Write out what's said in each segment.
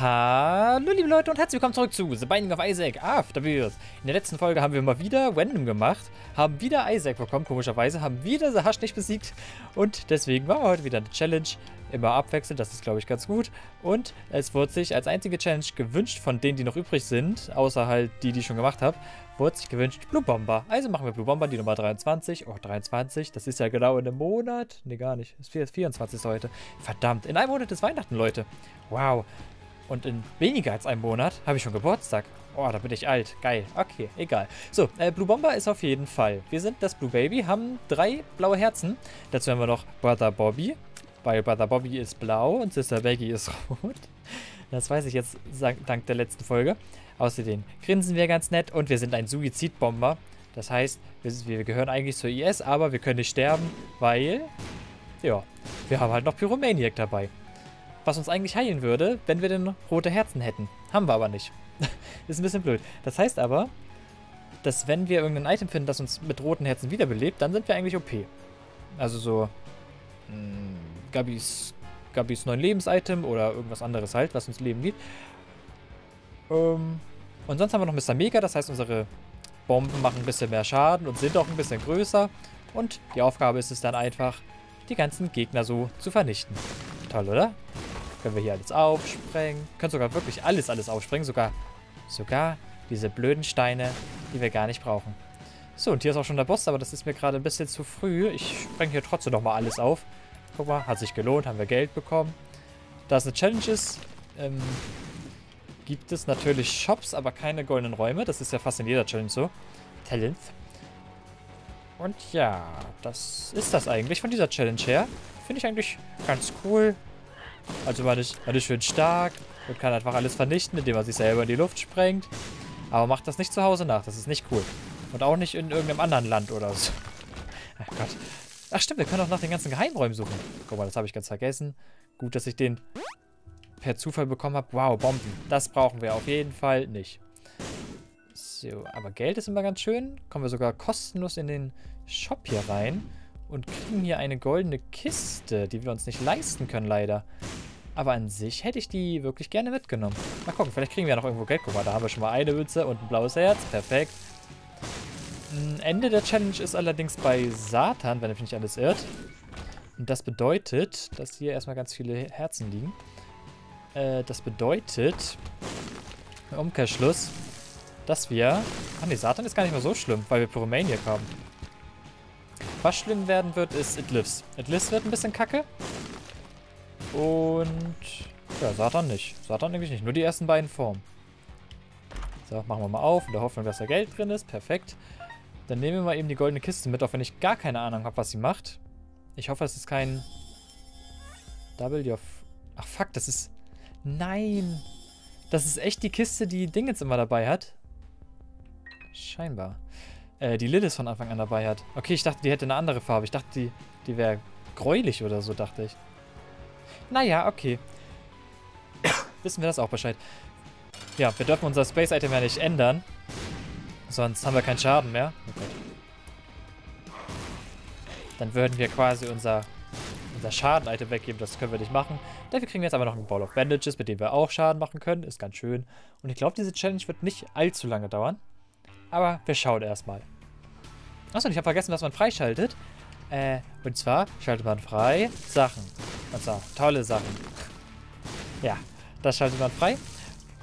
Hallo liebe Leute und herzlich willkommen zurück zu The Binding of Isaac Afterbirth. In der letzten Folge haben wir mal wieder Random gemacht, haben wieder Isaac bekommen, komischerweise, haben wieder The Hush nicht besiegt und deswegen machen wir heute wieder eine Challenge, immer abwechselnd, das ist glaube ich ganz gut. Und es wurde sich als einzige Challenge gewünscht von denen, die noch übrig sind, außer halt die, die ich schon gemacht habe, wurde sich gewünscht Blue Bomber. Also machen wir Blue Bomber, die Nummer 23. Oh, 23, das ist ja genau in einem Monat. Ne, gar nicht, es ist 24 heute. Verdammt, in einem Monat ist Weihnachten, Leute. Wow. Und in weniger als einem Monat habe ich schon Geburtstag. Oh, da bin ich alt. Geil. Okay, egal. So, Blue Bomber ist auf jeden Fall. Wir sind das Blue Baby, haben 3 blaue Herzen. Dazu haben wir noch Brother Bobby. Weil Brother Bobby ist blau und Sister Maggie ist rot. Das weiß ich jetzt dank der letzten Folge. Außerdem grinsen wir ganz nett und wir sind ein Suizidbomber. Das heißt, wir gehören eigentlich zur IS, aber wir können nicht sterben, weil... Ja, wir haben halt noch Pyromaniac dabei. Was uns eigentlich heilen würde, wenn wir denn rote Herzen hätten. Haben wir aber nicht. Ist ein bisschen blöd. Das heißt aber, dass wenn wir irgendein Item finden, das uns mit roten Herzen wiederbelebt, dann sind wir eigentlich OP. Also so Gabis 9 Lebens-Item oder irgendwas anderes halt, was uns Leben gibt. Und sonst haben wir noch Mr. Mega, das heißt unsere Bomben machen ein bisschen mehr Schaden und sind auch ein bisschen größer. Und die Aufgabe ist es dann einfach, die ganzen Gegner so zu vernichten. Toll, oder? Können wir hier alles aufsprengen. Können sogar wirklich alles aufsprengen. Sogar diese blöden Steine, die wir gar nicht brauchen. So, und hier ist auch schon der Boss, aber das ist mir gerade ein bisschen zu früh. Ich spreng hier trotzdem nochmal alles auf. Guck mal, hat sich gelohnt, haben wir Geld bekommen. Da es eine Challenge ist, gibt es natürlich Shops, aber keine goldenen Räume. Das ist ja fast in jeder Challenge so. Talent. Und ja, das ist das eigentlich von dieser Challenge her. Finde ich eigentlich ganz cool. Also man ist schön stark und kann einfach alles vernichten, indem man sich selber in die Luft sprengt. Aber macht das nicht zu Hause nach, das ist nicht cool. Und auch nicht in irgendeinem anderen Land oder so. Ach Gott. Ach stimmt, wir können auch nach den ganzen Geheimräumen suchen. Guck mal, das habe ich ganz vergessen. Gut, dass ich den per Zufall bekommen habe. Wow, Bomben. Das brauchen wir auf jeden Fall nicht. So, aber Geld ist immer ganz schön. Kommen wir sogar kostenlos in den Shop hier rein. Und kriegen hier eine goldene Kiste, die wir uns nicht leisten können, leider. Aber an sich hätte ich die wirklich gerne mitgenommen. Mal gucken, vielleicht kriegen wir ja noch irgendwo Geld. Guck mal, da haben wir schon mal eine Mütze und ein blaues Herz. Perfekt. Ende der Challenge ist allerdings bei Satan, wenn mich nicht alles irrt. Und das bedeutet, dass hier erstmal ganz viele Herzen liegen. Das bedeutet, im Umkehrschluss, dass wir... Ach ne, Satan ist gar nicht mal so schlimm, weil wir Pyromaniac haben. Was schlimm werden wird, ist It Lives. It Lives wird ein bisschen kacke. Und... Ja, Satan nicht. Satan eigentlich nicht. Nur die ersten beiden Formen. So, machen wir mal auf. In der Hoffnung, dass da Geld drin ist. Perfekt. Dann nehmen wir mal eben die goldene Kiste mit, auch wenn ich gar keine Ahnung habe, was sie macht. Ich hoffe, es ist kein... Double of... Ach, fuck, das ist... Nein! Das ist echt die Kiste, die Dingens immer dabei hat. Scheinbar. Die Lilith von Anfang an dabei hat. Okay, ich dachte, die hätte eine andere Farbe. Ich dachte, die wäre gräulich oder so, dachte ich. Naja, okay. Wissen wir das auch Bescheid. Ja, wir dürfen unser Space-Item ja nicht ändern. Sonst haben wir keinen Schaden mehr. Okay. Dann würden wir quasi unser Schaden-Item weggeben. Das können wir nicht machen. Dafür kriegen wir jetzt aber noch einen Ball of Bandages, mit dem wir auch Schaden machen können. Ist ganz schön. Und ich glaube, diese Challenge wird nicht allzu lange dauern. Aber wir schauen erstmal. Achso, und ich habe vergessen, was man freischaltet. Und zwar schaltet man frei Sachen. Und zwar tolle Sachen. Ja, das schaltet man frei.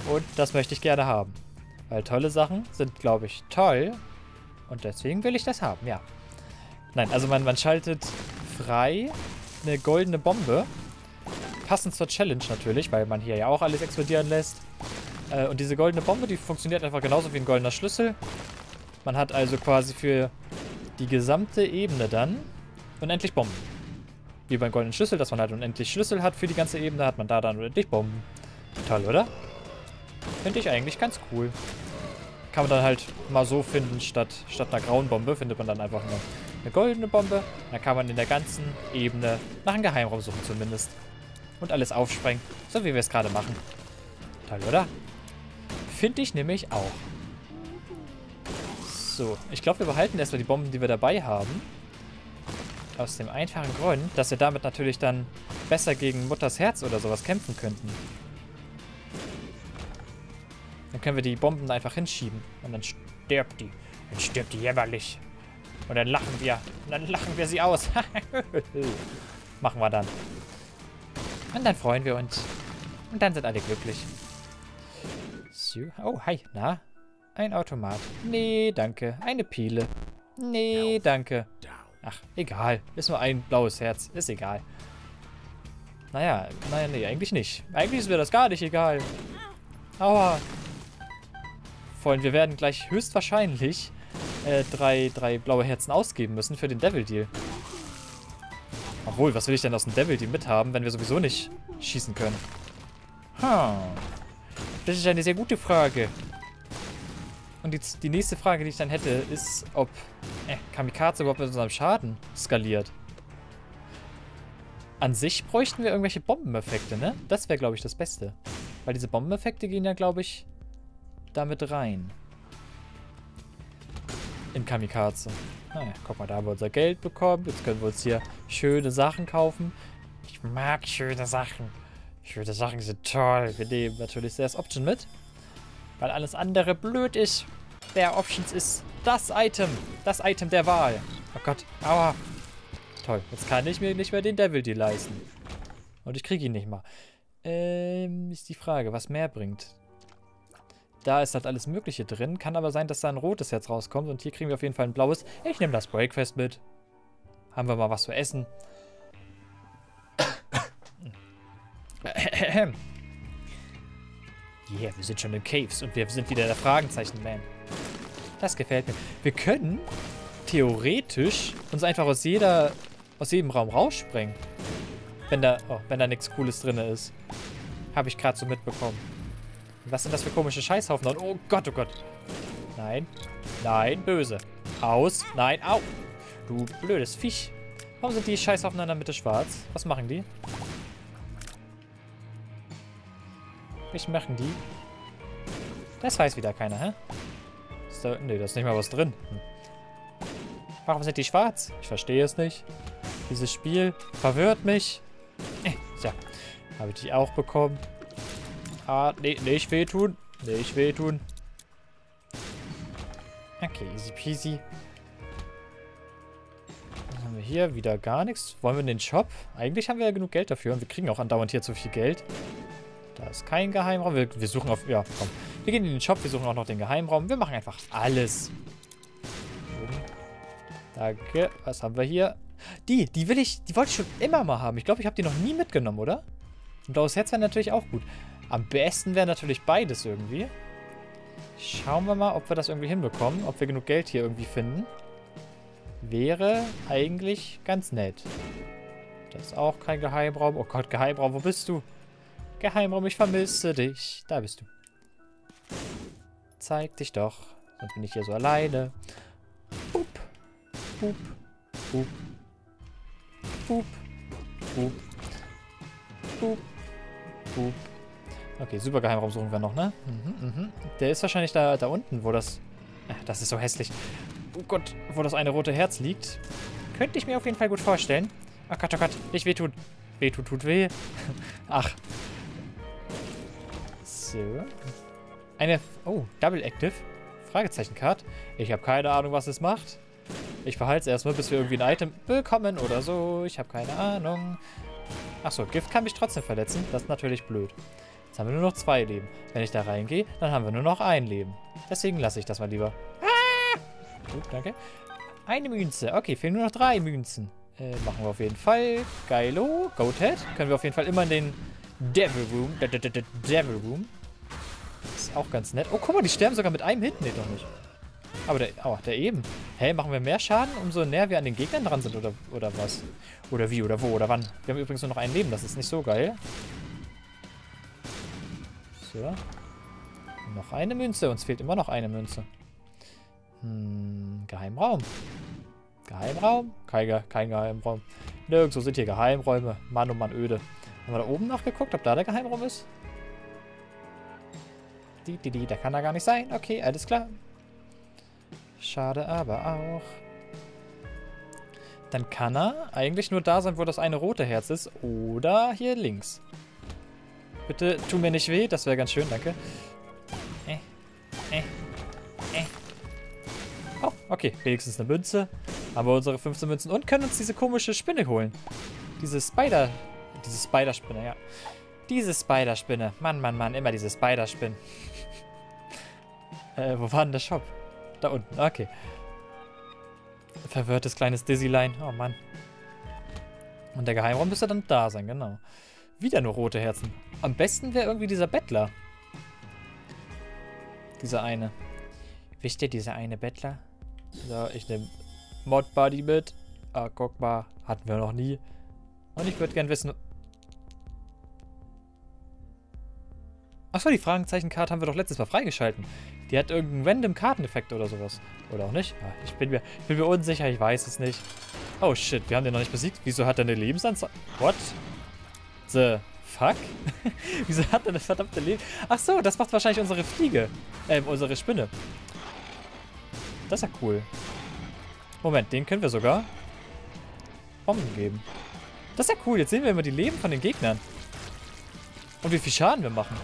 Und das möchte ich gerne haben. Weil tolle Sachen sind, glaube ich, toll. Und deswegen will ich das haben, ja. Nein, also man schaltet frei eine goldene Bombe. Passend zur Challenge natürlich, weil man hier ja auch alles explodieren lässt. Und diese goldene Bombe, die funktioniert einfach genauso wie ein goldener Schlüssel. Man hat also quasi für die gesamte Ebene dann unendlich Bomben. Wie beim goldenen Schlüssel, dass man halt unendlich Schlüssel hat für die ganze Ebene, hat man da dann unendlich Bomben. Toll, oder? Finde ich eigentlich ganz cool. Kann man dann halt mal so finden, statt einer grauen Bombe findet man dann einfach eine goldene Bombe. Dann kann man in der ganzen Ebene nach einem Geheimraum suchen zumindest. Und alles aufsprengen, so wie wir es gerade machen. Toll, oder? Finde ich nämlich auch. So, ich glaube, wir behalten erstmal die Bomben, die wir dabei haben. Aus dem einfachen Grund, dass wir damit natürlich dann besser gegen Mutters Herz oder sowas kämpfen könnten. Dann können wir die Bomben einfach hinschieben. Und dann stirbt die. Dann stirbt die jämmerlich. Und dann lachen wir. Und dann lachen wir sie aus. Machen wir dann. Und dann freuen wir uns. Und dann sind alle glücklich. So. Oh, hi. Na? Ein Automat. Nee, danke. Eine Pile. Nee, danke. Ach, egal. Ist nur ein blaues Herz. Ist egal. Naja, naja, nee, eigentlich nicht. Eigentlich ist mir das gar nicht egal. Aua. Vorhin, wir werden gleich höchstwahrscheinlich drei blaue Herzen ausgeben müssen für den Devil Deal. Obwohl, was will ich denn aus dem Devil Deal mithaben, wenn wir sowieso nicht schießen können? Hm. Das ist eine sehr gute Frage. Und die nächste Frage, die ich dann hätte, ist, ob Kamikaze überhaupt mit unserem Schaden skaliert. An sich bräuchten wir irgendwelche Bombeneffekte, ne? Das wäre, glaube ich, das Beste. Weil diese Bombeneffekte gehen ja, glaube ich, damit rein. In Kamikaze. Naja, guck mal, da haben wir unser Geld bekommen. Jetzt können wir uns hier schöne Sachen kaufen. Ich mag schöne Sachen. Schöne Sachen sind toll. Wir nehmen natürlich das Option mit. Weil alles andere blöd ist. Der Options ist das Item. Das Item der Wahl. Oh Gott. Aua. Toll. Jetzt kann ich mir nicht mehr den Devil Deal leisten. Und ich kriege ihn nicht mal. Ist die Frage, was mehr bringt. Da ist halt alles Mögliche drin. Kann aber sein, dass da ein rotes Herz rauskommt. Und hier kriegen wir auf jeden Fall ein blaues. Ich nehme das Breakfast mit. Haben wir mal was zu essen. Yeah, wir sind schon in Caves und wir sind wieder der Fragenzeichen-Man. Das gefällt mir. Wir können theoretisch uns einfach aus jedem Raum raussprengen. Wenn da nichts Cooles drin ist. Habe ich gerade so mitbekommen. Was sind das für komische Scheißhaufen? Oh Gott, oh Gott. Nein. Nein, böse. Aus. Nein, au. Du blödes Viech. Warum sind die Scheißhaufen in der Mitte schwarz? Was machen die? Was machen die? Das weiß wieder keiner, hä? Ist da, nee, da ist nicht mal was drin. Hm. Warum sind die schwarz? Ich verstehe es nicht. Dieses Spiel verwirrt mich. Ja, habe ich die auch bekommen. Ah, nee, nicht wehtun. Nicht wehtun. Okay, easy peasy. Dann haben wir hier wieder gar nichts. Wollen wir in den Shop? Eigentlich haben wir ja genug Geld dafür und wir kriegen auch andauernd hier zu viel Geld. Da ist kein Geheimraum. Wir suchen auf... Ja, komm. Wir gehen in den Shop. Wir suchen auch noch den Geheimraum. Wir machen einfach alles. Danke. Was haben wir hier? Die will ich... Die wollte ich schon immer mal haben. Ich glaube, ich habe die noch nie mitgenommen, oder? Ein blaues Herz wäre natürlich auch gut. Am besten wäre natürlich beides irgendwie. Schauen wir mal, ob wir das irgendwie hinbekommen. Ob wir genug Geld hier irgendwie finden. Wäre eigentlich ganz nett. Das ist auch kein Geheimraum. Oh Gott, Geheimraum, wo bist du? Geheimraum, ich vermisse dich. Da bist du. Zeig dich doch. Sonst bin ich hier so alleine. Boop. Boop. Boop. Boop. Boop. Boop. Boop. Okay, super Geheimraum suchen wir noch, ne? Mhm, mhm. Der ist wahrscheinlich da unten, wo das... Ach, das ist so hässlich. Oh Gott, wo das eine rote Herz liegt. Könnte ich mir auf jeden Fall gut vorstellen. Oh Gott, nicht wehtun. Wehtun tut weh. Ach. So. Eine... Oh, Double Active. Fragezeichen-Card. Ich habe keine Ahnung, was es macht. Ich behalte es erstmal, bis wir irgendwie ein Item bekommen oder so. Ich habe keine Ahnung. Achso, Gift kann mich trotzdem verletzen. Das ist natürlich blöd. Jetzt haben wir nur noch 2 Leben. Wenn ich da reingehe, dann haben wir nur noch 1 Leben. Deswegen lasse ich das mal lieber. Ah! Gut, danke. Eine Münze. Okay, fehlen nur noch 3 Münzen. Machen wir auf jeden Fall. Geilo. Goathead. Können wir auf jeden Fall immer in den Devil Room. Devil Room. Ist auch ganz nett. Oh, guck mal, die sterben sogar mit einem Hit. Nee, doch nicht. Aber der eben. Hey, machen wir mehr Schaden, umso näher wir an den Gegnern dran sind, oder was? Oder wie, oder wo, oder wann? Wir haben übrigens nur noch ein Leben, das ist nicht so geil. So. Noch eine Münze. Uns fehlt immer noch eine Münze. Hm, Geheimraum. Geheimraum? Kein Geheimraum. Nirgendwo sind hier Geheimräume. Mann, oh Mann, öde. Haben wir da oben nachgeguckt, ob da der Geheimraum ist? Da kann da gar nicht sein. Okay, alles klar. Schade aber auch. Dann kann er eigentlich nur da sein, wo das eine rote Herz ist. Oder hier links. Bitte tu mir nicht weh. Das wäre ganz schön, danke. Okay, wenigstens eine Münze. Haben wir unsere 15 Münzen und können uns diese komische Spinne holen. Diese Spider-Spinne, ja. Diese Spider-Spinne. Mann, Mann, Mann, immer diese Spider-Spinnen. Wo war denn der Shop? Da unten, okay. Verwirrtes kleines Dizzylein. Oh Mann. Und der Geheimraum müsste dann da sein, genau. Wieder nur rote Herzen. Am besten wäre irgendwie dieser Bettler. Dieser eine. Wisst ihr, dieser eine Bettler? So, ich nehme Mod-Body mit. Ah, guck mal. Hatten wir noch nie. Und ich würde gern wissen... Achso, die Fragezeichenkarten haben wir doch letztes Mal freigeschalten. Die hat irgendeinen random Karteneffekt oder sowas. Oder auch nicht. Ja, ich bin mir unsicher, ich weiß es nicht. Oh shit, wir haben den noch nicht besiegt. Wieso hat er eine Lebensanzeige? What? The fuck? Wieso hat er eine verdammte Lebensanzeige? Achso, das macht wahrscheinlich unsere Fliege. Unsere Spinne. Das ist ja cool. Moment, den können wir sogar Bomben geben. Das ist ja cool, jetzt sehen wir immer die Leben von den Gegnern. Und wie viel Schaden wir machen.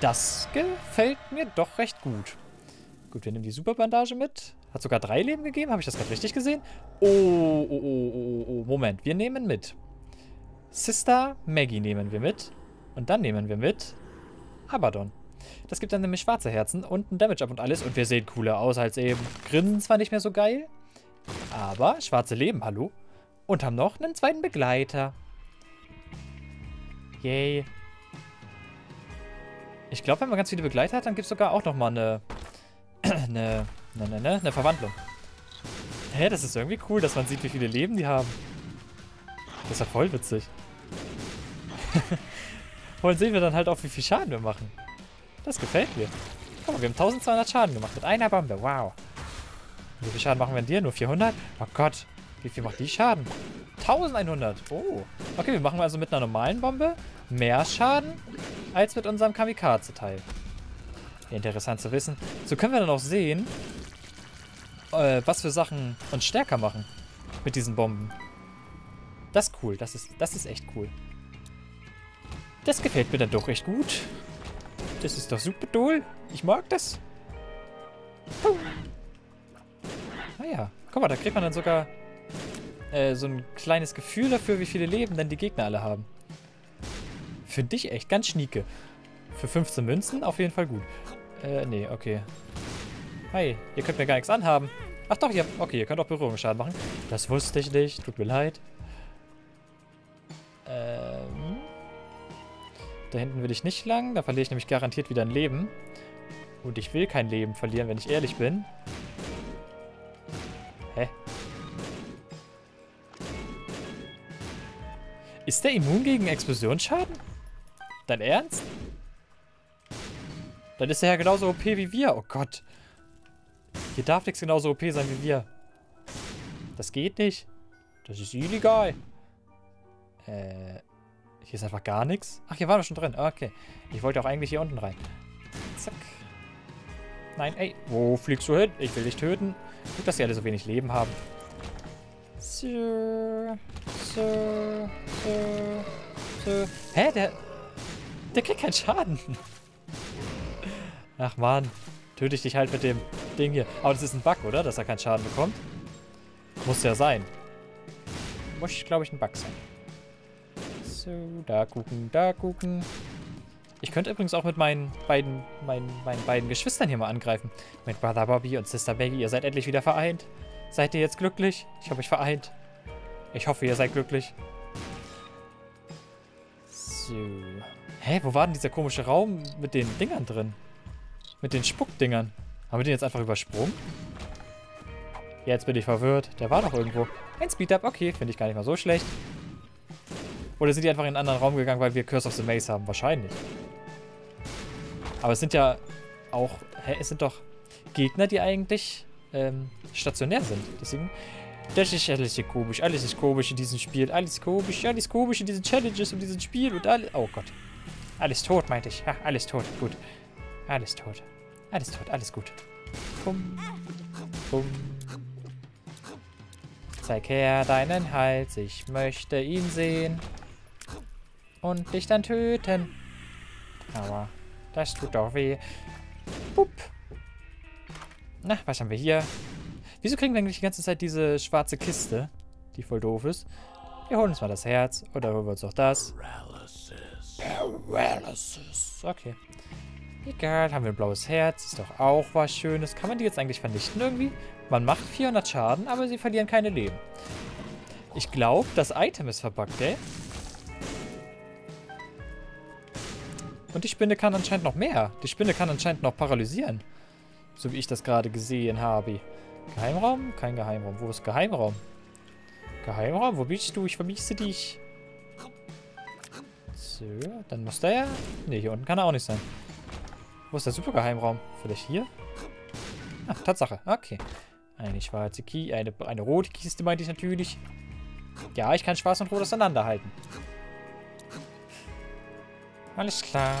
Das gefällt mir doch recht gut. Gut, wir nehmen die Superbandage mit. Hat sogar 3 Leben gegeben. Habe ich das gerade richtig gesehen? Oh. Moment, wir nehmen mit. Sister Maggie nehmen wir mit. Und dann nehmen wir mit Abaddon. Das gibt dann nämlich schwarze Herzen und ein Damage-Up und alles. Und wir sehen cooler aus als eben. Grinsen zwar nicht mehr so geil, aber schwarze Leben, hallo. Und haben noch einen zweiten Begleiter. Yay. Ich glaube, wenn man ganz viele Begleiter hat, dann gibt es sogar auch nochmal eine Verwandlung. Hä, das ist irgendwie cool, dass man sieht, wie viele Leben die haben. Das ist ja voll witzig. Und sehen wir dann halt auch, wie viel Schaden wir machen. Das gefällt mir. Guck mal, wir haben 1200 Schaden gemacht mit einer Bombe. Wow. Wie viel Schaden machen wir in dir? Nur 400? Oh Gott, wie viel macht die Schaden? 1100. Oh. Okay, wir machen also mit einer normalen Bombe mehr Schaden als mit unserem Kamikaze-Teil. Interessant zu wissen. So können wir dann auch sehen, was für Sachen uns stärker machen mit diesen Bomben. Das ist cool. Das ist echt cool. Das gefällt mir dann doch echt gut. Das ist doch super doll. Ich mag das. Naja. Guck mal, da kriegt man dann sogar so ein kleines Gefühl dafür, wie viele Leben denn die Gegner alle haben. Finde ich echt ganz schnieke. Für 15 Münzen auf jeden Fall gut. Nee, okay. Hi, ihr könnt mir gar nichts anhaben. Ach doch, ihr könnt auch Berührungsschaden machen. Das wusste ich nicht, tut mir leid. Da hinten will ich nicht lang, da verliere ich nämlich garantiert wieder ein Leben. Und ich will kein Leben verlieren, wenn ich ehrlich bin. Hä? Ist der immun gegen Explosionsschaden? Dein Ernst? Dann ist er ja genauso OP wie wir. Oh Gott. Hier darf nichts genauso OP sein wie wir. Das geht nicht. Das ist illegal. Hier ist einfach gar nichts. Ach, hier waren wir schon drin. Okay. Ich wollte auch eigentlich hier unten rein. Zack. Nein, ey. Wo fliegst du hin? Ich will dich töten. Gut, dass sie alle so wenig Leben haben. So. Hä? Der kriegt keinen Schaden. Ach man, töte ich dich halt mit dem Ding hier. Aber das ist ein Bug, oder? Dass er keinen Schaden bekommt. Muss ja sein. Muss, glaube ich, ein Bug sein. So, da gucken, da gucken. Ich könnte übrigens auch mit meinen beiden Geschwistern hier mal angreifen. Mit Brother Bobby und Sister Maggie. Ihr seid endlich wieder vereint. Seid ihr jetzt glücklich? Ich habe euch vereint. Ich hoffe, ihr seid glücklich. So. Hä, wo war denn dieser komische Raum mit den Dingern drin? Mit den Spuckdingern. Haben wir den jetzt einfach übersprungen? Jetzt bin ich verwirrt. Der war doch irgendwo. Ein Speed-Up, okay. Finde ich gar nicht mal so schlecht. Oder sind die einfach in einen anderen Raum gegangen, weil wir Curse of the Maze haben? Wahrscheinlich. Aber es sind ja auch... Hä, es sind doch Gegner, die eigentlich stationär sind. Deswegen... Das ist alles hier komisch. Alles ist komisch in diesem Spiel. Alles komisch in diesen Challenges und diesem Spiel und alles... Oh Gott. Alles tot, meinte ich. Ha, alles tot. Gut. Alles tot. Alles tot, alles gut. Bumm. Bumm. Zeig her deinen Hals, ich möchte ihn sehen. Und dich dann töten. Aua, das tut doch weh. Bupp. Na, was haben wir hier? Wieso kriegen wir eigentlich die ganze Zeit diese schwarze Kiste, die voll doof ist? Wir holen uns mal das Herz. Oder holen wir uns auch das. Paralysis. Okay. Egal, haben wir ein blaues Herz. Ist doch auch was Schönes. Kann man die jetzt eigentlich vernichten irgendwie? Man macht 400 Schaden, aber sie verlieren keine Leben. Ich glaube, das Item ist verpackt, ey. Und die Spinne kann anscheinend noch mehr. Die Spinne kann anscheinend noch paralysieren. So wie ich das gerade gesehen habe. Geheimraum? Kein Geheimraum. Wo ist Geheimraum? Geheimraum? Wo bist du? Ich vermisse dich. So, dann muss der ja... Ne, hier unten kann er auch nicht sein. Wo ist der Supergeheimraum? Vielleicht hier? Ach, Tatsache. Okay. Eine schwarze Kiste, eine rote Kiste meinte ich natürlich. Ja, ich kann schwarz und rot auseinanderhalten. Alles klar,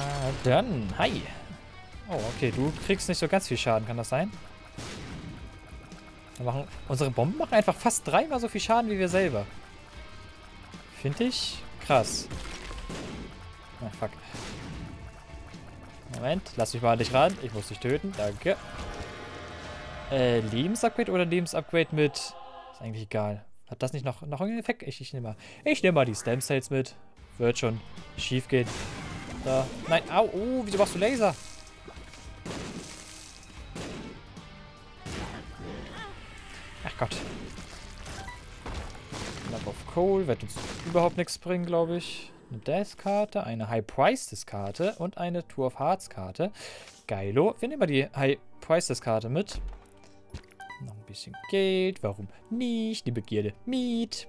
dann. Hi. Oh, okay, du kriegst nicht so ganz viel Schaden, kann das sein? Unsere Bomben machen einfach fast dreimal so viel Schaden wie wir selber. Finde ich krass. Ah, fuck. Moment, lass mich mal an dich ran. Ich muss dich töten, danke. Lebensupgrade oder Lebensupgrade mit... Ist eigentlich egal. Hat das nicht noch irgendeinen Effekt? Ich nehme mal die Stem Cells mit. Wird schon schief gehen. Da. Nein, au, oh, wieso machst du Laser? Ach Gott. Lump of Coal wird uns überhaupt nichts bringen, glaube ich. Eine Death-Karte, eine High-Price-Karte und eine Tour of Hearts-Karte. Geilo. Wir nehmen mal die High-Price-Karte mit. Noch ein bisschen Geld. Warum nicht? Die Begierde. Miet.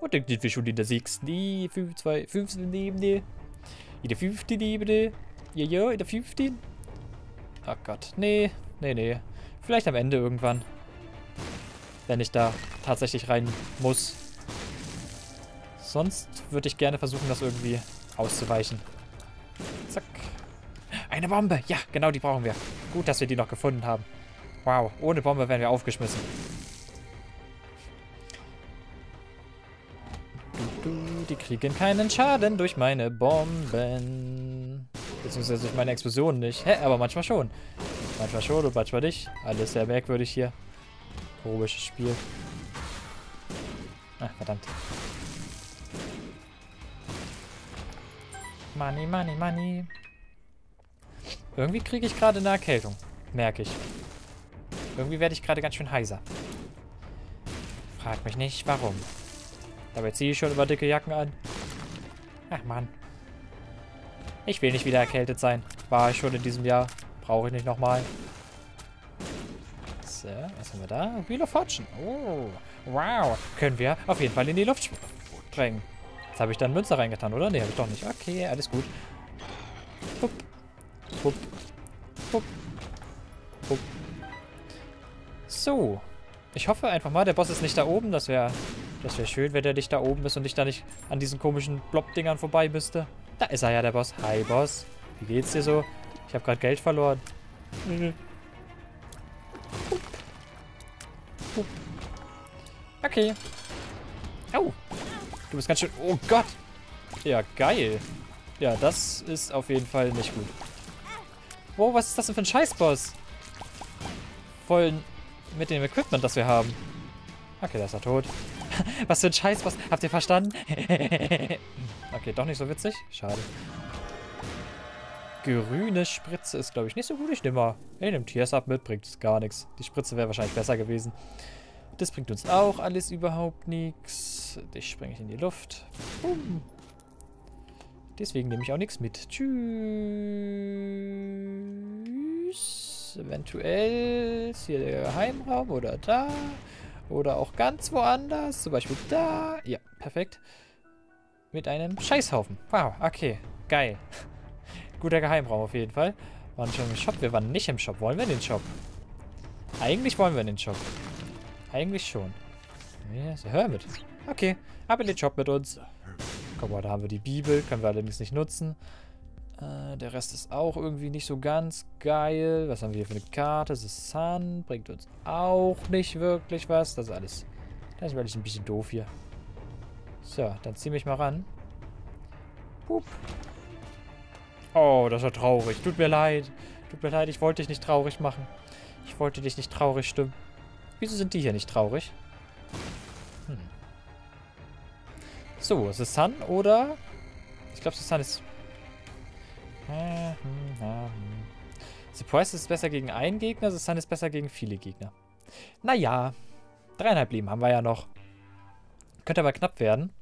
Und dann sind wir schon in der 6. Nee, 5. Ebene. In der 5. Ebene. Ja, in der 5. Ach Gott. Nee. Nee. Vielleicht am Ende irgendwann. Wenn ich da tatsächlich rein muss. Sonst würde ich gerne versuchen, das irgendwie auszuweichen. Zack. Eine Bombe. Ja, genau, die brauchen wir. Gut, dass wir die noch gefunden haben. Wow, ohne Bombe wären wir aufgeschmissen. Die kriegen keinen Schaden durch meine Bomben. Beziehungsweise durch meine Explosionen nicht. Hä, aber manchmal schon. Manchmal schon und manchmal nicht. Alles sehr merkwürdig hier. Komisches Spiel. Ach, verdammt. Money, money, money. Irgendwie kriege ich gerade eine Erkältung. Merke ich. Irgendwie werde ich gerade ganz schön heiser. Frag mich nicht, warum. Dabei ziehe ich schon über dicke Jacken an. Ach Mann. Ich will nicht wieder erkältet sein. War ich schon in diesem Jahr. Brauche ich nicht nochmal. So, was haben wir da? Wheel of Fortune. Oh, wow. Können wir auf jeden Fall in die Luft sprengen. Jetzt habe ich da einen Münzer reingetan, oder? Ne, habe ich doch nicht. Okay, alles gut. Hup. Hup. Hup. Hup. So. Ich hoffe einfach mal, der Boss ist nicht da oben. Das wäre schön, wenn der nicht da oben ist und ich da nicht an diesen komischen Blob-Dingern vorbei müsste. Da ist er ja, der Boss. Hi, Boss. Wie geht's dir so? Ich habe gerade Geld verloren. Hup. Hup. Okay. Au. Du bist ganz schön... Oh Gott. Ja, geil. Ja, das ist auf jeden Fall nicht gut. Wow, was ist das denn für ein Scheißboss? Voll mit dem Equipment, das wir haben. Okay, da ist er tot. Was für ein Scheißboss. Habt ihr verstanden? Okay, doch nicht so witzig. Schade. Grüne Spritze ist, glaube ich, nicht so gut. Ich nehme mal. Ich nehme TS ab mit, bringt es gar nichts. Die Spritze wäre wahrscheinlich besser gewesen. Das bringt uns auch alles überhaupt nichts. Dich springe ich in die Luft. Boom. Deswegen nehme ich auch nichts mit. Tschüss. Eventuell ist hier der Geheimraum oder da. Oder auch ganz woanders. Zum Beispiel da. Ja, perfekt. Mit einem Scheißhaufen. Wow, okay. Geil. Guter Geheimraum auf jeden Fall. Waren schon im Shop? Wir waren nicht im Shop. Wollen wir in den Shop? Eigentlich wollen wir in den Shop. Eigentlich schon. Ja, yes, Hermit. Okay, ab in den Shop mit uns. Guck mal, da haben wir die Bibel. Können wir allerdings nicht nutzen. Der Rest ist auch irgendwie nicht so ganz geil. Was haben wir hier für eine Karte? The Sun bringt uns auch nicht wirklich was. Das ist alles... Das ist wirklich ein bisschen doof hier. So, dann zieh mich mal ran. Pup. Oh, das war traurig. Tut mir leid. Tut mir leid, ich wollte dich nicht traurig machen. Ich wollte dich nicht traurig stimmen. Wieso sind die hier nicht traurig? Hm. So, Susanne oder... Ich glaube, Susanne ist... Surprise ist besser gegen einen Gegner, Susanne ist besser gegen viele Gegner. Naja, 3,5 Leben haben wir ja noch. Könnte aber knapp werden.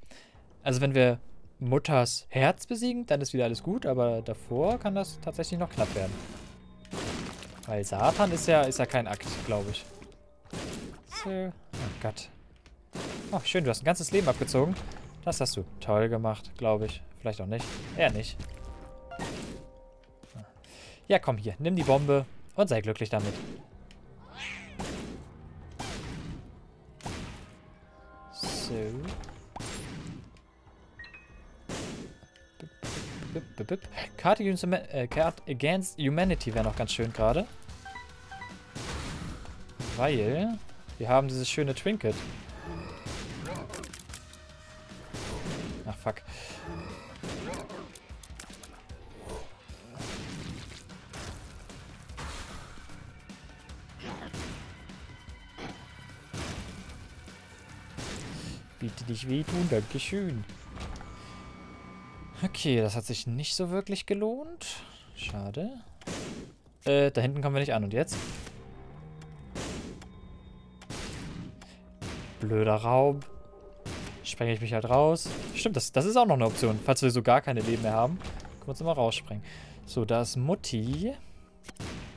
Also wenn wir Mutters Herz besiegen, dann ist wieder alles gut, aber davor kann das tatsächlich noch knapp werden. Weil Satan ist ja kein Akt, glaube ich. So. Oh Gott. Oh, schön, du hast ein ganzes Leben abgezogen. Das hast du toll gemacht, glaube ich. Vielleicht auch nicht. Eher nicht. Ja, komm hier. Nimm die Bombe und sei glücklich damit. So. Card Against Humanity wäre noch ganz schön gerade. Weil wir haben dieses schöne Trinket. Ach, fuck. Bitte nicht wehtun, dankeschön. Okay, das hat sich nicht so wirklich gelohnt. Schade. Da hinten kommen wir nicht an. Und jetzt? Blöder Raum. Sprenge ich mich halt raus. Stimmt, das ist auch noch eine Option. Falls wir so gar keine Leben mehr haben, können wir uns immer raussprengen. So, da ist Mutti.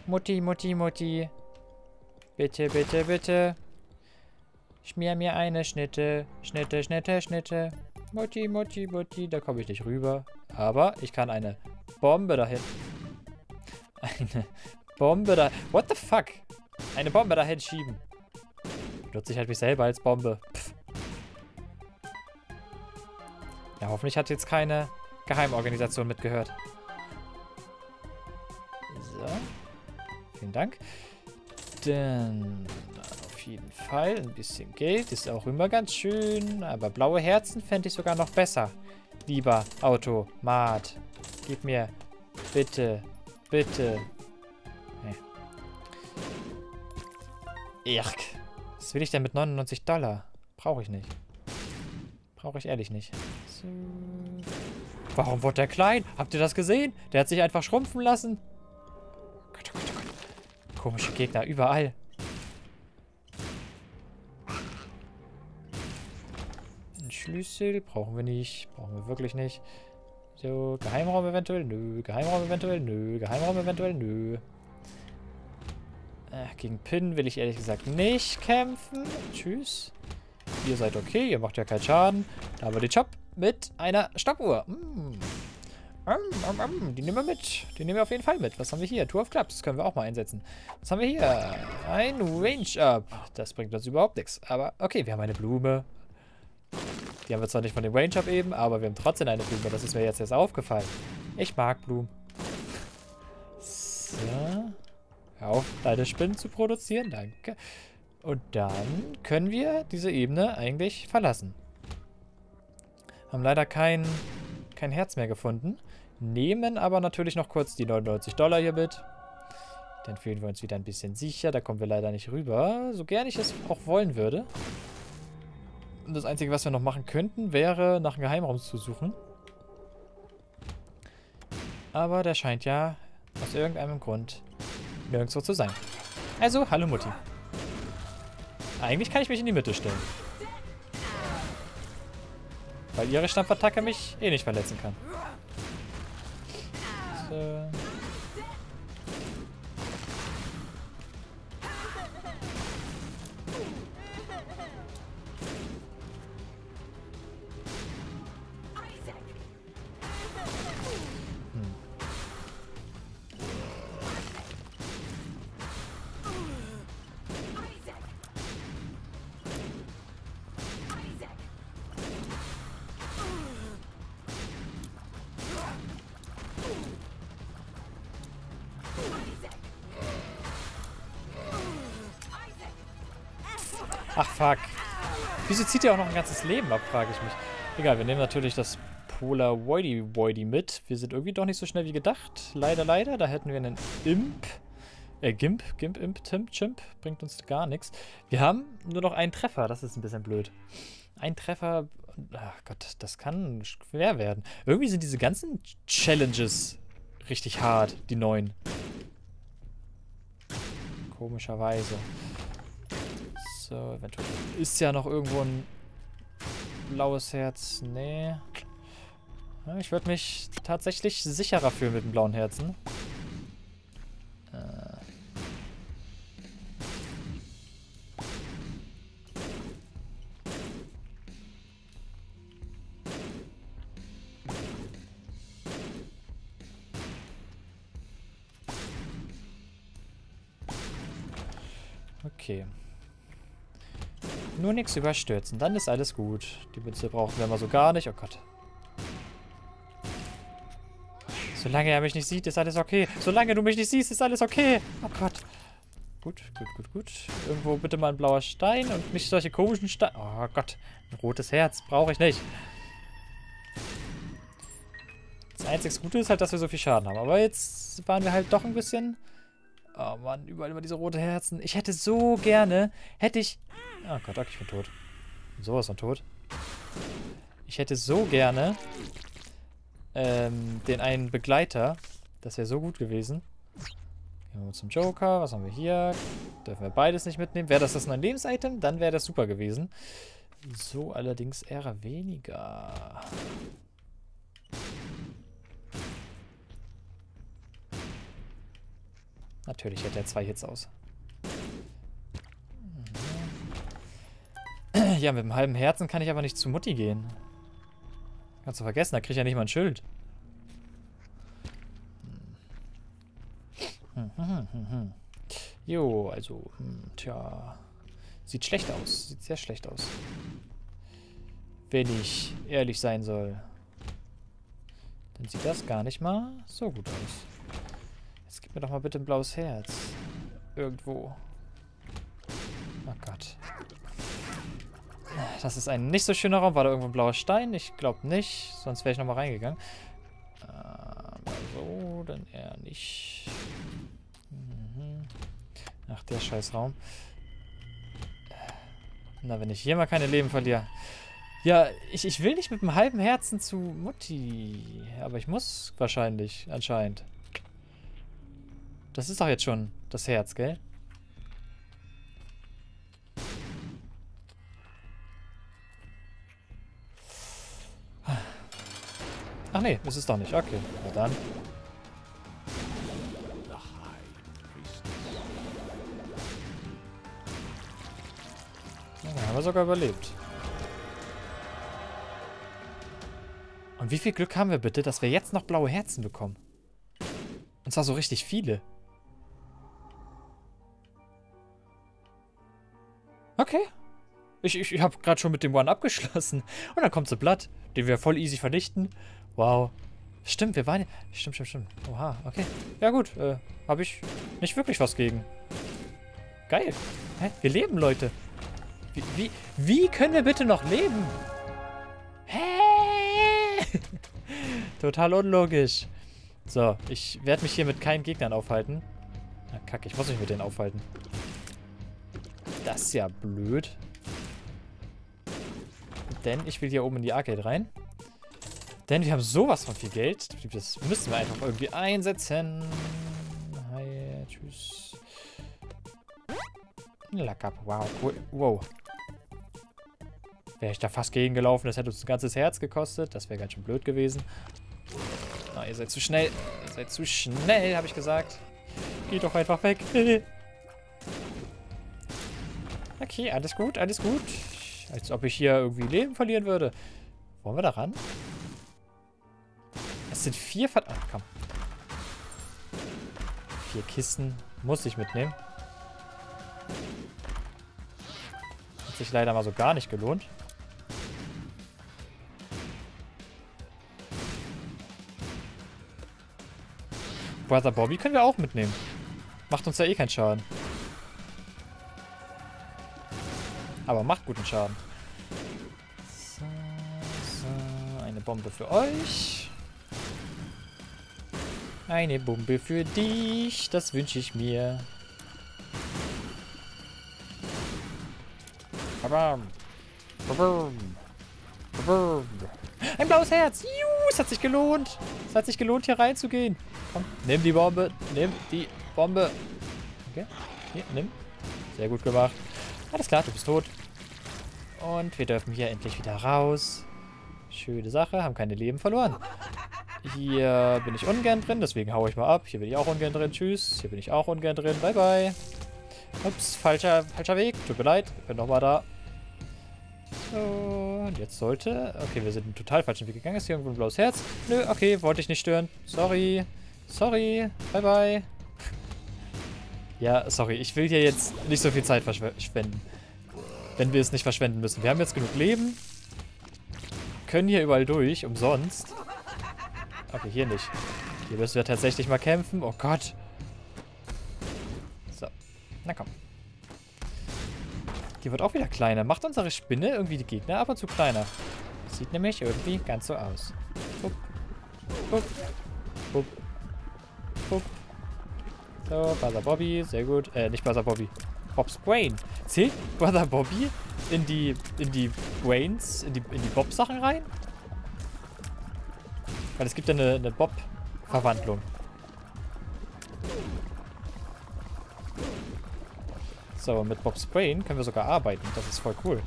Mutti, Mutti, Mutti. Bitte, bitte, bitte. Schmier mir eine Schnitte. Schnitte, Schnitte, Schnitte. Mutti, Mutti, Mutti. Da komme ich nicht rüber. Aber ich kann eine Bombe dahin. Eine Bombe da... What the fuck? Eine Bombe dahin schieben. Nutze ich halt mich selber als Bombe. Pff. Ja, hoffentlich hat jetzt keine Geheimorganisation mitgehört. So. Vielen Dank. Dann auf jeden Fall ein bisschen Geld. Ist auch immer ganz schön. Aber blaue Herzen fände ich sogar noch besser. Lieber Automat. Gib mir bitte, bitte. Nee. Erk. Was will ich denn mit $99? Brauche ich nicht. Brauche ich ehrlich nicht. So. Warum wurde der klein? Habt ihr das gesehen? Der hat sich einfach schrumpfen lassen. Gott, Gott, Gott. Komische Gegner überall. Ein Schlüssel brauchen wir nicht. Brauchen wir wirklich nicht. So, Geheimraum eventuell? Nö. Geheimraum eventuell? Nö. Geheimraum eventuell? Nö. Gegen Pin will ich ehrlich gesagt nicht kämpfen. Tschüss. Ihr seid okay, ihr macht ja keinen Schaden. Da haben wir den Job mit einer Stoppuhr. Die nehmen wir mit. Die nehmen wir auf jeden Fall mit. Was haben wir hier? Tour of Clubs können wir auch mal einsetzen. Was haben wir hier? Ein Range-Up. Das bringt uns überhaupt nichts. Aber okay, wir haben eine Blume. Die haben wir zwar nicht von dem Range-Up eben, aber wir haben trotzdem eine Blume. Das ist mir jetzt erst aufgefallen. Ich mag Blumen. So. Hör auf, deine Spinnen zu produzieren. Danke. Und dann können wir diese Ebene eigentlich verlassen. Haben leider kein Herz mehr gefunden. Nehmen aber natürlich noch kurz die $99 hier mit. Dann fühlen wir uns wieder ein bisschen sicher. Da kommen wir leider nicht rüber. So gern ich es auch wollen würde. Und das Einzige, was wir noch machen könnten, wäre, nach einem Geheimraum zu suchen. Aber der scheint ja aus irgendeinem Grund nirgendwo zu sein. Also, hallo Mutti. Eigentlich kann ich mich in die Mitte stellen. Weil ihre Stampfattacke mich eh nicht verletzen kann. So. Ach, fuck. Wieso zieht ihr auch noch ein ganzes Leben ab, frage ich mich. Egal, wir nehmen natürlich das Polar Woidy mit. Wir sind irgendwie doch nicht so schnell wie gedacht. Leider, leider. Da hätten wir einen Imp. Gimp bringt uns gar nichts. Wir haben nur noch einen Treffer, das ist ein bisschen blöd. Ein Treffer, ach Gott, das kann schwer werden. Irgendwie sind diese ganzen Challenges richtig hart, die neuen. Komischerweise. So, eventuell ist ja noch irgendwo ein blaues Herz. Nee. Ja, ich würde mich tatsächlich sicherer fühlen mit dem blauen Herzen. Okay. Nur nichts überstürzen, dann ist alles gut. Die Münze brauchen wir mal so gar nicht. Oh Gott. Solange er mich nicht sieht, ist alles okay. Solange du mich nicht siehst, ist alles okay. Oh Gott. Gut, gut, gut, gut. Irgendwo bitte mal ein blauer Stein und nicht solche komischen Steine. Oh Gott. Ein rotes Herz brauche ich nicht. Das einzig Gute ist halt, dass wir so viel Schaden haben. Aber jetzt waren wir halt doch ein bisschen... Oh Mann, überall immer diese roten Herzen. Ich hätte so gerne... Hätte ich... Oh Gott, okay, ich bin tot. Sowas von tot. Ich hätte so gerne den einen Begleiter. Das wäre so gut gewesen. Gehen wir mal zum Joker. Was haben wir hier? Dürfen wir beides nicht mitnehmen? Wäre das das neue Lebensitem? Dann wäre das super gewesen. So allerdings eher weniger. Natürlich hätte er 2 Hits aus. Ja, mit dem halben Herzen kann ich aber nicht zu Mutti gehen. Kannst du vergessen, da krieg ich ja nicht mal ein Schild. Jo, also, tja. Sieht schlecht aus. Sieht sehr schlecht aus. Wenn ich ehrlich sein soll. Dann sieht das gar nicht mal so gut aus. Jetzt gib mir doch mal bitte ein blaues Herz. Irgendwo. Oh Gott. Das ist ein nicht so schöner Raum. War da irgendwo ein blauer Stein? Ich glaube nicht. Sonst wäre ich nochmal reingegangen. Aber so, dann eher nicht. Mhm. Ach, der scheiß Raum. Na, wenn ich hier mal keine Leben verliere. Ja, ich will nicht mit einem halben Herzen zu Mutti. Aber ich muss wahrscheinlich, anscheinend. Das ist doch jetzt schon das Herz, gell? Ach nee, ist es doch nicht. Okay, na dann. Ja, dann haben wir sogar überlebt. Und wie viel Glück haben wir bitte, dass wir jetzt noch blaue Herzen bekommen? Und zwar so richtig viele. Okay. Ich habe gerade schon mit dem One abgeschlossen. Und dann kommt so Blatt, den wir voll easy vernichten. Wow. Stimmt, wir waren... Stimmt. Oha, okay. Ja gut, habe ich nicht wirklich was gegen. Geil. Hä? Wir leben, Leute. Wie können wir bitte noch leben? Hä? Total unlogisch. So, ich werde mich hier mit keinen Gegnern aufhalten. Na kacke, ich muss mich mit denen aufhalten. Das ist ja blöd. Denn ich will hier oben in die Arcade rein. Denn wir haben sowas von viel Geld. Das müssen wir einfach irgendwie einsetzen. Hi, tschüss. Lack ab. Wow, cool. Wow. Wäre ich da fast gegengelaufen, das hätte uns ein ganzes Herz gekostet. Das wäre ganz schön blöd gewesen. Na, ihr seid zu schnell. Ihr seid zu schnell, habe ich gesagt. Geht doch einfach weg. Okay, alles gut, alles gut. Als ob ich hier irgendwie Leben verlieren würde. Wollen wir da ran? Es sind 4 Ver... Ach, komm. 4 Kisten muss ich mitnehmen. Hat sich leider mal so gar nicht gelohnt. Brother Bobby können wir auch mitnehmen. Macht uns ja eh keinen Schaden. Aber macht guten Schaden. So, so. Eine Bombe für euch. Eine Bombe für dich, das wünsche ich mir. Babam. Babam. Babam. Ein blaues Herz. Juhu, es hat sich gelohnt. Es hat sich gelohnt, hier reinzugehen. Komm, nimm die Bombe. Nimm die Bombe. Okay, hier, nimm. Sehr gut gemacht. Alles klar, du bist tot. Und wir dürfen hier endlich wieder raus. Schöne Sache, haben keine Leben verloren. Hier bin ich ungern drin, deswegen haue ich mal ab. Hier bin ich auch ungern drin, tschüss. Hier bin ich auch ungern drin, bye bye. Ups, falscher Weg, tut mir leid. Ich bin nochmal da. So, und jetzt sollte... Okay, wir sind einen total falschen Weg gegangen. Ist hier irgendwo ein blaues Herz? Nö, okay, wollte ich nicht stören. Sorry, sorry, bye bye. Ja, sorry, ich will hier jetzt nicht so viel Zeit verschwenden. Wenn wir es nicht verschwenden müssen. Wir haben jetzt genug Leben. Können hier überall durch, umsonst. Okay, hier nicht. Hier müssen wir tatsächlich mal kämpfen. Oh Gott. So. Na komm. Die wird auch wieder kleiner. Macht unsere Spinne irgendwie die Gegner ab und zu kleiner. Sieht nämlich irgendwie ganz so aus. Bup. Bup. Bup. Bup. So, Brother Bobby. Sehr gut. Nicht Brother Bobby. Bob's Brain. Zählt Brother Bobby in die Brains, in die Bob-Sachen rein? Weil es gibt ja eine Bob-Verwandlung. So, mit Bob's Brain können wir sogar arbeiten. Das ist voll cool.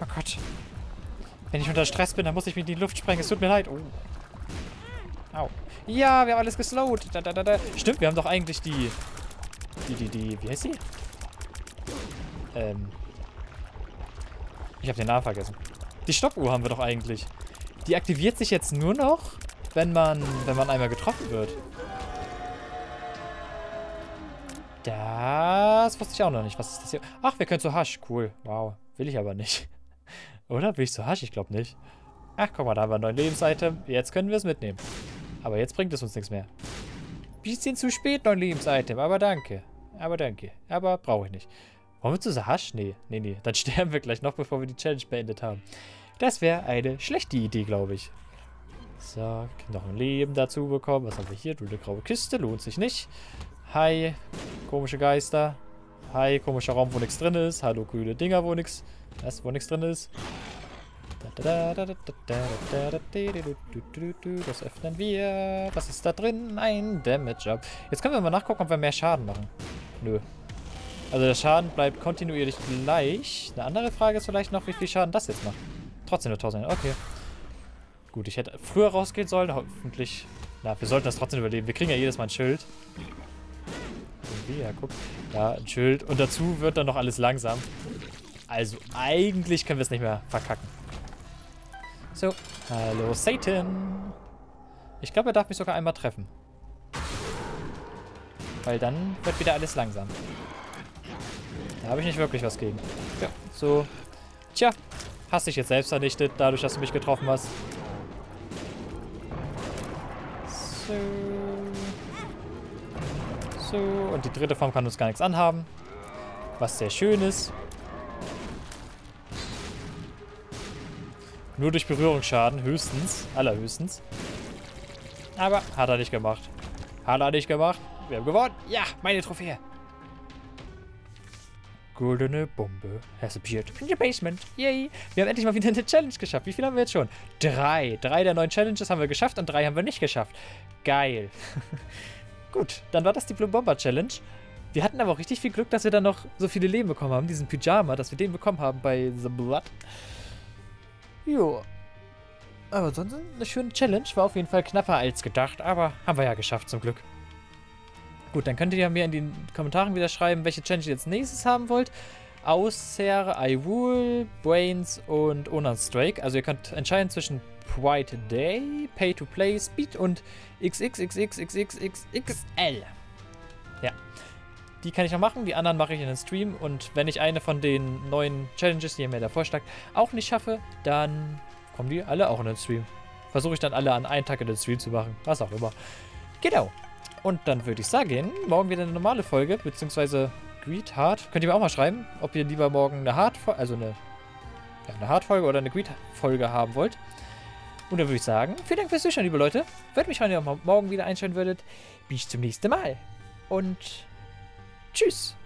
Oh Gott. Wenn ich unter Stress bin, dann muss ich mich in die Luft sprengen. Es tut mir leid. Oh. Au. Ja, wir haben alles geslowt. Da, da, da, da. Stimmt, wir haben doch eigentlich die wie heißt die? Ich habe den Namen vergessen. Die Stoppuhr haben wir doch eigentlich. Die aktiviert sich jetzt nur noch, wenn man einmal getroffen wird. Das wusste ich auch noch nicht. Was ist das hier? Ach, wir können zu Hasch. Cool. Wow. Will ich aber nicht. Oder? Will ich zu Hasch? Ich glaube nicht. Ach, guck mal, da haben wir ein neues Lebensitem. Jetzt können wir es mitnehmen. Aber jetzt bringt es uns nichts mehr. Bisschen zu spät, neun Lebensitem. Aber danke. Aber danke. Aber brauche ich nicht. Wollen wir zu Hasch? Nee, nee, nee. Dann sterben wir gleich noch, bevor wir die Challenge beendet haben. Das wäre eine schlechte Idee, glaube ich. So, noch ein Leben dazu bekommen. Was haben wir hier? Du, eine graue Kiste. Lohnt sich nicht. Hi, komische Geister. Hi, komischer Raum, wo nichts drin ist. Hallo, grüne Dinger, wo nichts. Was, wo nichts drin ist. Das öffnen wir. Was ist da drin? Ein Damage-Up. Jetzt können wir mal nachgucken, ob wir mehr Schaden machen. Nö. Also der Schaden bleibt kontinuierlich gleich. Eine andere Frage ist vielleicht noch, wie viel Schaden das jetzt macht. Trotzdem nur 1000. Okay. Gut, ich hätte früher rausgehen sollen. Hoffentlich. Na, wir sollten das trotzdem überleben. Wir kriegen ja jedes Mal ein Schild. Ja, guck. Da, ein Schild. Und dazu wird dann noch alles langsam. Also eigentlich können wir es nicht mehr verkacken. So. Hallo, Satan. Ich glaube, er darf mich sogar einmal treffen. Weil dann wird wieder alles langsam. Da habe ich nicht wirklich was gegen. Ja, so. Tja, hast dich jetzt selbst vernichtet, dadurch, dass du mich getroffen hast. So. So. Und die dritte Form kann uns gar nichts anhaben. Was sehr schön ist. Nur durch Berührungsschaden, höchstens. Allerhöchstens. Aber hat er nicht gemacht. Hat er nicht gemacht. Wir haben gewonnen. Ja, meine Trophäe. Goldene Bombe has appeared in the basement. Yay! Wir haben endlich mal wieder eine Challenge geschafft. Wie viel haben wir jetzt schon? 3. 3 der 9 Challenges haben wir geschafft und 3 haben wir nicht geschafft. Geil. Gut, dann war das die Blue Bomber Challenge. Wir hatten aber auch richtig viel Glück, dass wir dann noch so viele Leben bekommen haben. Diesen Pyjama, dass wir den bekommen haben bei The Blood. Jo. Aber sonst eine schöne Challenge. War auf jeden Fall knapper als gedacht, aber haben wir ja geschafft zum Glück. Gut, dann könnt ihr ja mir in den Kommentaren wieder schreiben, welche Challenge ihr als nächstes haben wollt. Außer Iwool, Brains und Onanstrike. Also ihr könnt entscheiden zwischen White Day, Pay to Play, Speed und XXXXXXXXL. Ja, die kann ich noch machen, die anderen mache ich in den Stream. Und wenn ich eine von den neuen Challenges, die ihr mir da vorschlagt, auch nicht schaffe, dann kommen die alle auch in den Stream. Versuche ich dann alle an einem Tag in den Stream zu machen, was auch immer. Genau. Und dann würde ich sagen, morgen wieder eine normale Folge, beziehungsweise Greed Hard. Könnt ihr mir auch mal schreiben, ob ihr lieber morgen eine Hard, also eine eine Hard-Folge oder eine Greed-Folge haben wollt. Und dann würde ich sagen, vielen Dank fürs Zuschauen, liebe Leute. Würde mich freuen, wenn ihr morgen wieder einschalten würdet. Bis zum nächsten Mal. Und tschüss.